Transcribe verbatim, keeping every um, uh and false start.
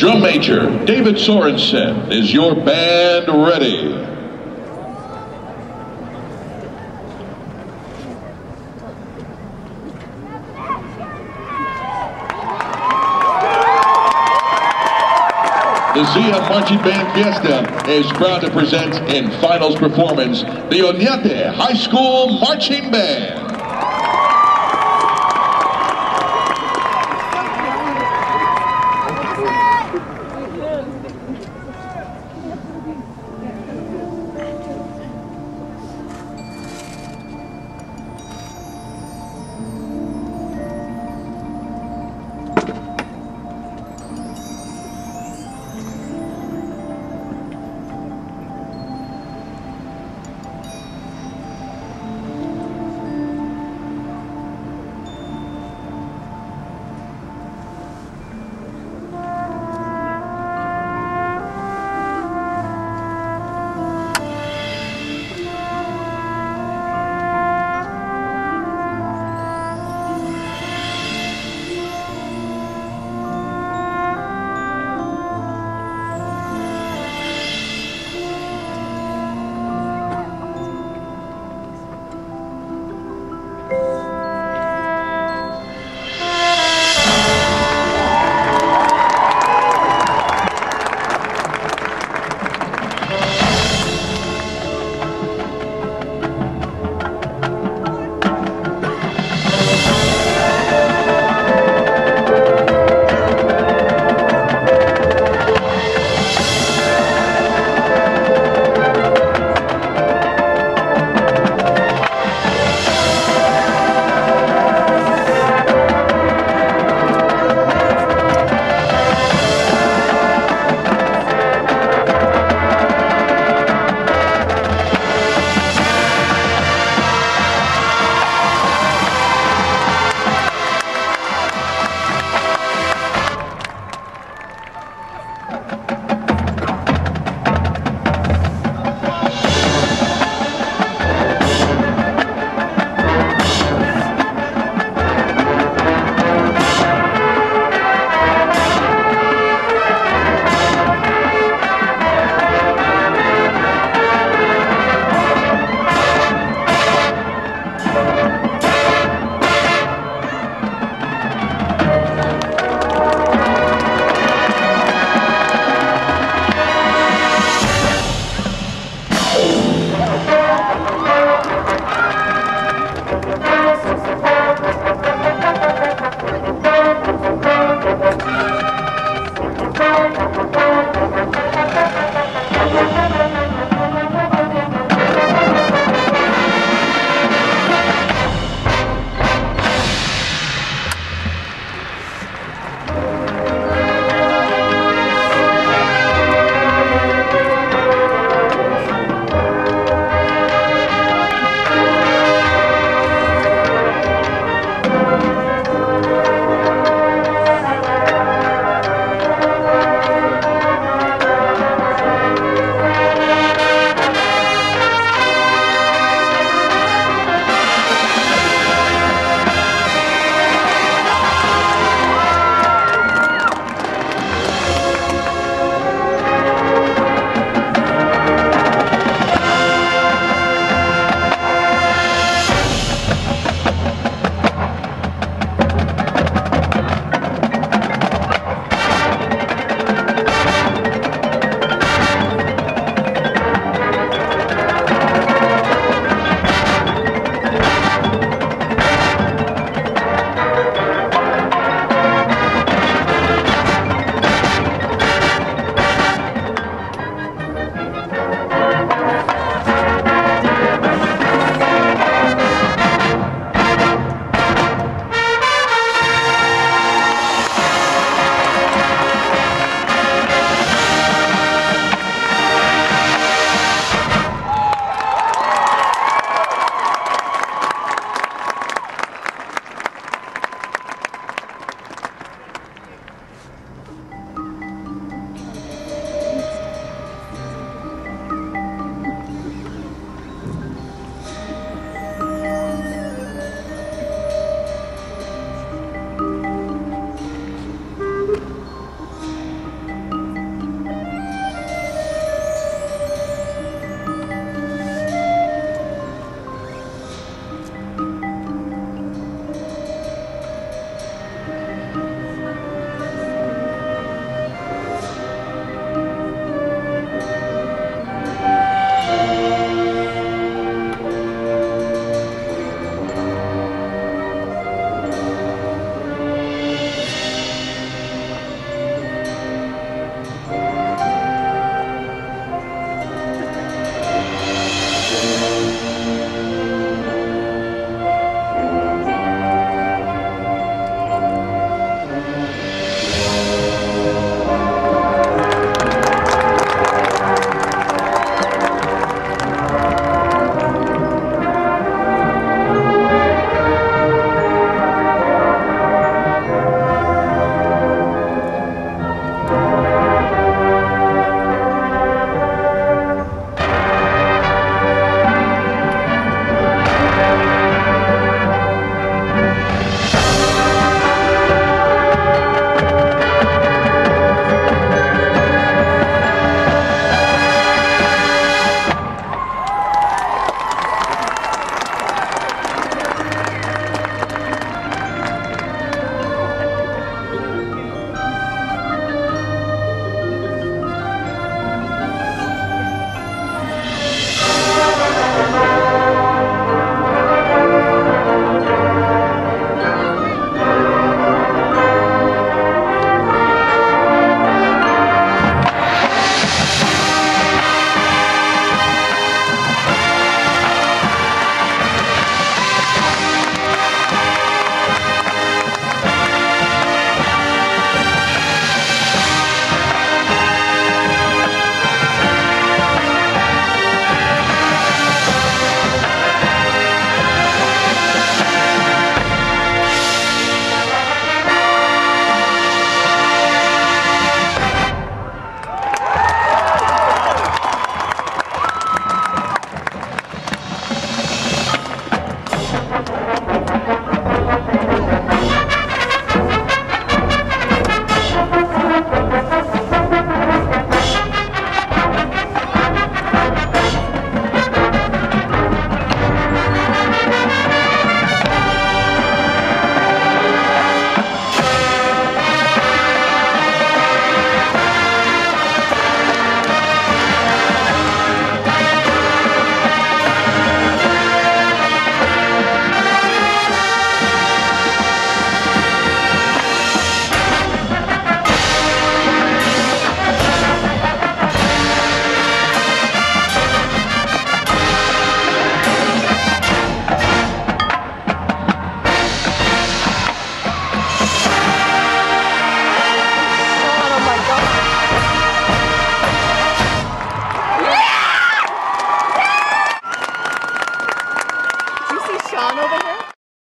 Drum major David Sorensen, is your band ready? The Zia Marching Band Fiesta is proud to present in finals performance the Oñate High School Marching Band.